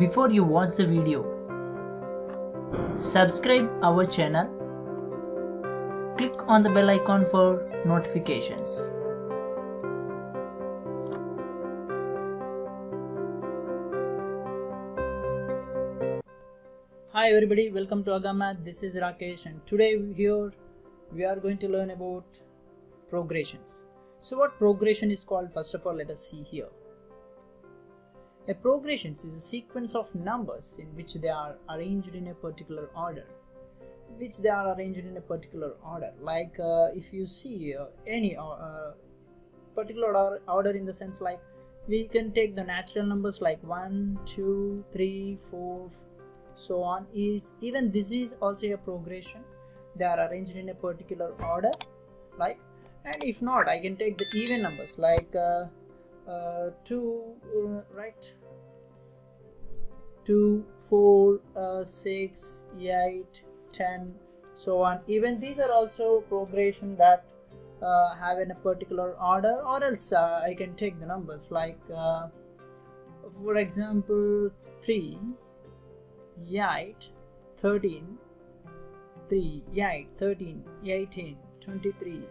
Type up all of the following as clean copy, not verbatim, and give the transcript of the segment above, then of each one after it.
before you watch the video. Subscribe our channel. Click on the bell icon for notifications. Hi everybody, welcome to AGAA-MATH. This is Rakesh, and today here we are going to learn about progressions. So what progression is called? First of all, let us see here. A progression is a sequence of numbers in which they are arranged in a particular order. Like if you see any particular order, in the sense like we can take the natural numbers like 1, 2, 3, 4, so on. Even this is also a progression. They are arranged in a particular order, like. And if not, I can take the even numbers like 2, 4, 6, 8, 10, so on. Even these are also progression that have in a particular order, or else I can take the numbers like for example 3, 8, 13, 18, 23,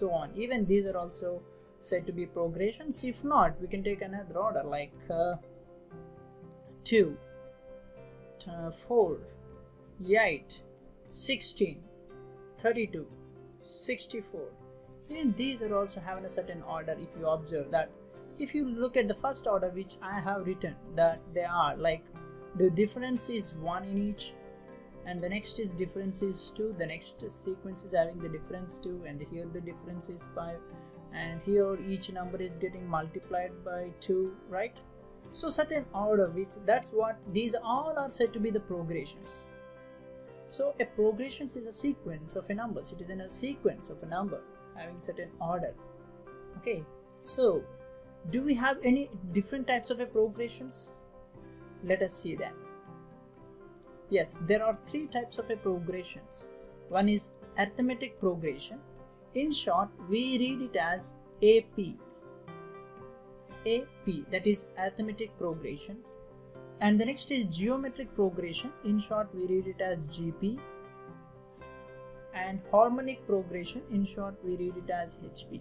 so on. Even these are also said to be progressions. If not, we can take another order like 2, 4, 8, 16, 32, 64. Even these are also having a certain order. If you observe that, if you look at the first order which I have written, that they are like the difference is 1 in each, and the next is difference is 2, the next sequence is having the difference 2, and here the difference is 5, and here each number is getting multiplied by 2, right? So certain order, which that's what these all are said to be the progressions. So a progression is a sequence of a numbers. It is in a sequence of a number having certain order. Okay, so do we have any different types of a progressions? Let us see them. Yes, there are three types of a progressions. One is arithmetic progression. In short, we read it as AP. AP, that is arithmetic progressions. And the next is geometric progression. In short, we read it as GP. And harmonic progression. In short, we read it as HP.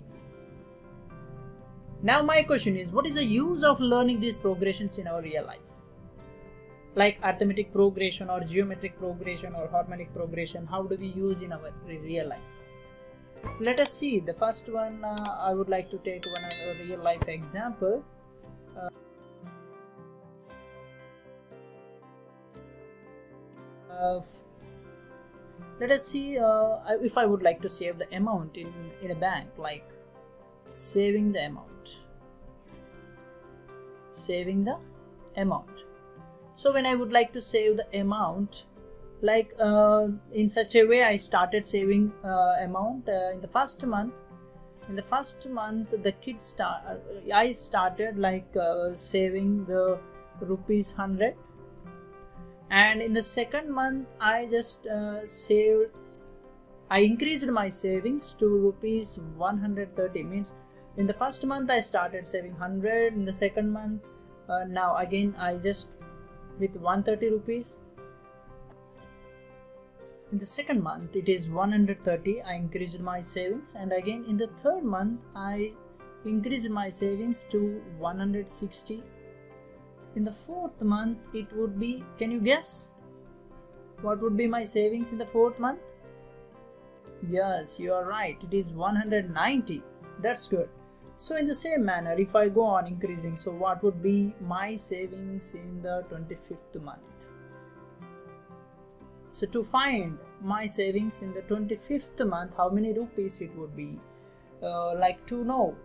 Now my question is, what is the use of learning these progressions in our real life? Like arithmetic progression or geometric progression or harmonic progression, how do we use in our real life? Let us see the first one. I would like to take one real life example. Let us see if I would like to save the amount in a bank, like saving the amount. So when I would like to save the amount, like in such a way I started saving amount in the first month. In the first month I started like saving the ₹100. And in the second month, I just I increased my savings to ₹130. Means in the first month I started saving 100. In the second month, now again I just with 130 rupees. In the second month it is 130. I increased my savings, and again in the third month I increased my savings to 160. In the fourth month it would be, can you guess what would be my savings in the fourth month? Yes, you are right, it is 190. That's good. So in the same manner, if I go on increasing, so what would be my savings in the 25th month? So to find my savings in the 25th month, how many rupees it would be? Like to know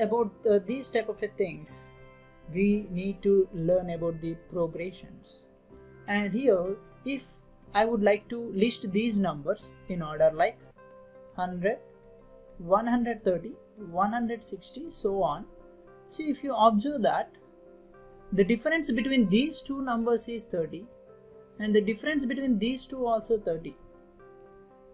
about these type of things, we need to learn about the progressions. And here, if I would like to list these numbers in order like 100, 130, 160, so on. See, if you observe that the difference between these two numbers is 30, and the difference between these two also 30.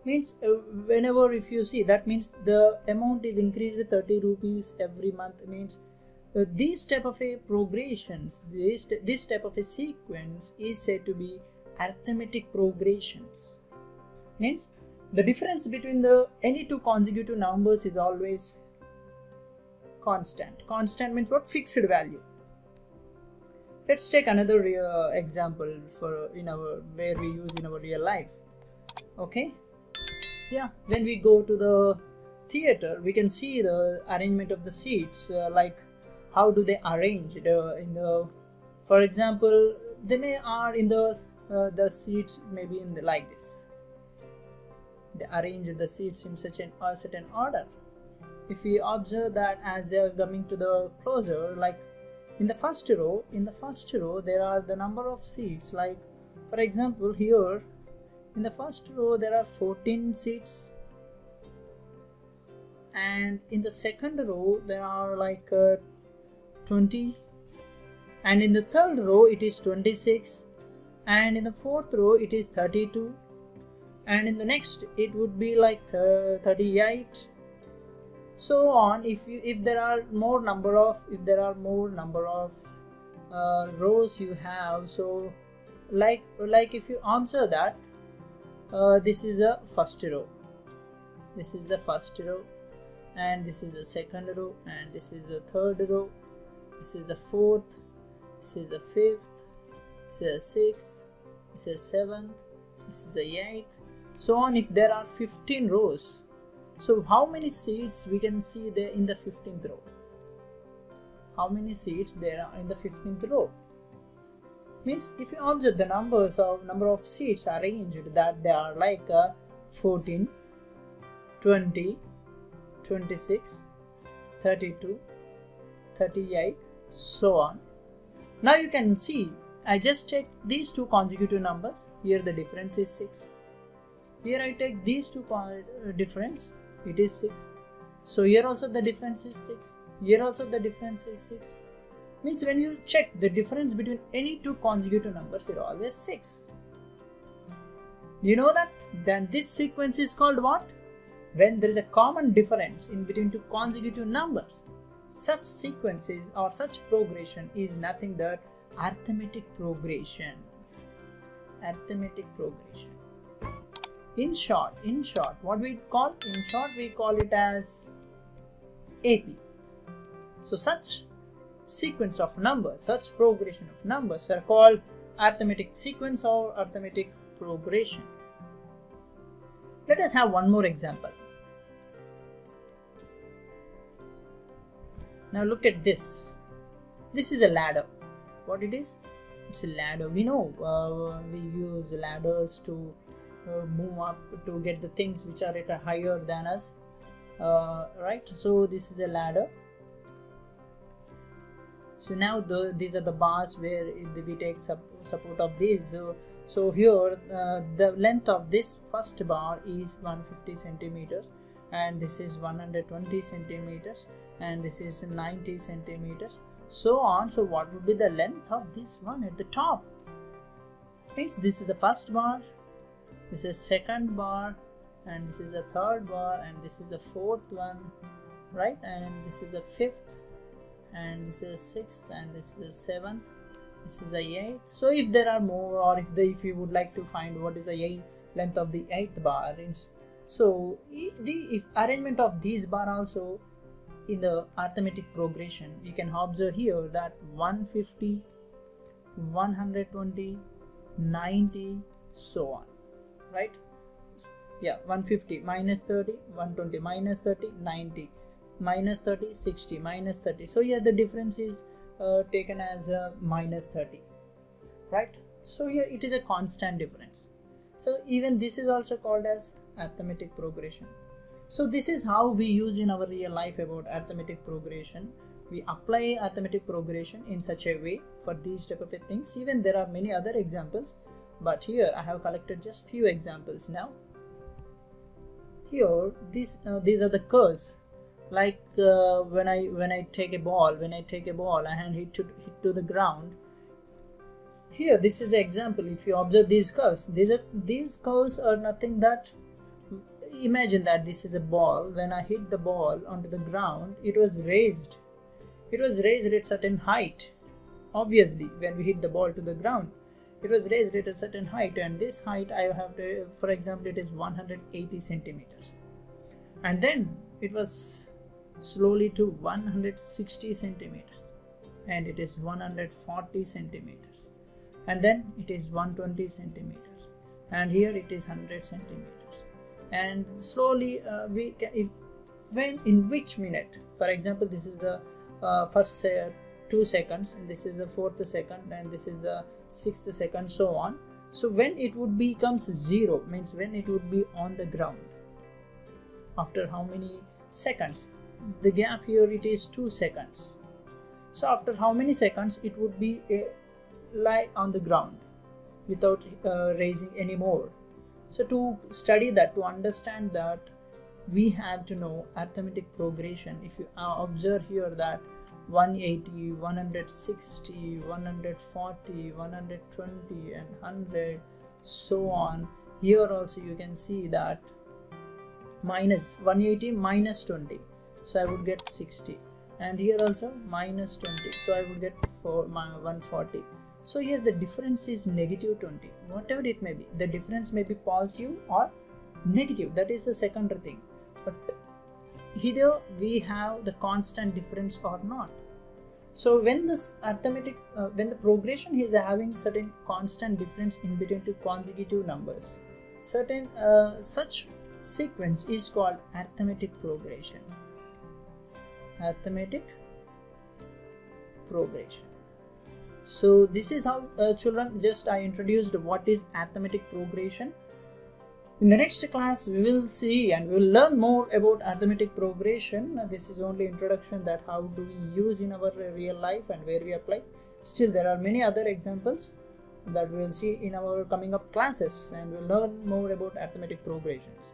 Means whenever if you see, that means the amount is increased with 30 rupees every month. Means This type of a progressions, this type of a sequence is said to be arithmetic progressions. Hence, the difference between any two consecutive numbers is always constant. Constant means what? Fixed value. Let's take another example where we use in our real life. Okay, yeah. When we go to the theater, we can see the arrangement of the seats, like how do they arrange it for example, they may are in the seats maybe in the, like this. They arrange the seats in such a certain order. If we observe that as they are coming to the closer, like in the first row there are the number of seats, like for example here in the first row there are 14 seats, and in the second row there are like 20, and in the third row it is 26, and in the fourth row it is 32, and in the next it would be like 38, so on. If there are more number of rows you have, so like if you observe that this is the first row, and this is the second row, and this is the third row, this is the fourth, this is the fifth, this is the sixth, this is the seventh, this is the eighth, so on. If there are 15 rows, so how many seats we can see there in the 15th row? How many seats there are in the 15th row? Means if you observe the number of seats arranged, that they are like 14, 20, 26, 32, 38, so on. Now you can see, I just take these two consecutive numbers. Here the difference is 6. Here I take these two difference, it is 6. So here also the difference is 6. Here also the difference is 6. Means when you check the difference between any two consecutive numbers, it is always 6. You know that? Then this sequence is called what? When there is a common difference in between two consecutive numbers, such sequences or such progression is nothing but arithmetic progression. Arithmetic progression. In short, what we call? In short, we call it as AP. So such sequence of numbers, such progression of numbers are called arithmetic sequence or arithmetic progression. Let us have one more example. Now look at this. This is a ladder. What it is? It's a ladder. We know we use ladders to move up, to get the things which are at a higher than us, right? So this is a ladder. So now these are the bars where we take support of these. So here the length of this first bar is 150 centimeters, and this is 120 centimeters, and this is 90 centimeters, so on. So what would be the length of this one at the top? Hence, this is the first bar, this is second bar, and this is the third bar, and this is the fourth one, right? And this is the fifth, and this is sixth, and this is the seventh, this is the eighth. So if there are more, or if you would like to find what is the length of the eighth bar, so if arrangement of these bar also in the arithmetic progression, you can observe here that 150, 120, 90, so on, right? Yeah, 150 minus 30, 120 minus 30, 90 minus 30, 60 minus 30. So here the difference is taken as minus 30, right? So here it is a constant difference. So even this is also called as arithmetic progression. So this is how we use in our real life about arithmetic progression. We apply arithmetic progression in such a way for these type of things. Even there are many other examples, but here I have collected just few examples. Now here these are the curves. Like when I take a ball and hit to the ground. Here this is an example. If you observe these curves, these curves are nothing that. Imagine that this is a ball. When I hit the ball onto the ground, it was raised. It was raised at a certain height. Obviously, when we hit the ball to the ground, it was raised at a certain height, and this height I have to, for example, it is 180 centimeters. And then it was slowly to 160 centimeters, and it is 140 centimeters, and then it is 120 centimeters, and here it is 100 centimeters. And slowly when in which minute, for example, this is the first 2 seconds, and this is the 4th second, and this is the 6th second, so on. So when it would becomes zero, means when it would be on the ground. After how many seconds? The gap here it is 2 seconds. So after how many seconds it would be lie on the ground without raising anymore. So to study that, to understand that, we have to know arithmetic progression. If you observe here that 180, 160, 140, 120 and 100, so on. Here also you can see that minus 180 minus 20, so I would get 60, and here also minus 20, so I would get 140. So here the difference is negative 20, whatever it may be. The difference may be positive or negative, that is the secondary thing, but either we have the constant difference or not. So when this arithmetic when the progression is having certain constant difference in between two consecutive numbers, certain such sequence is called arithmetic progression. Arithmetic progression. So this is how children, just I introduced what is arithmetic progression. In the next class we will see and we will learn more about arithmetic progression. This is only introduction, that how do we use in our real life and where we apply. Still there are many other examples that we will see in our coming up classes, and we will learn more about arithmetic progressions.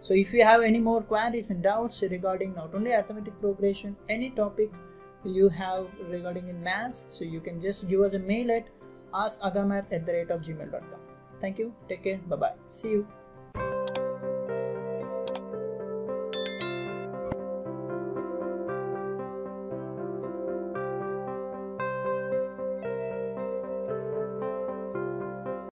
So if you have any more queries and doubts regarding not only arithmetic progression, any topic you have regarding in maths, so you can just give us a mail at askagamath@gmail.com. Thank you, take care, bye bye, see you.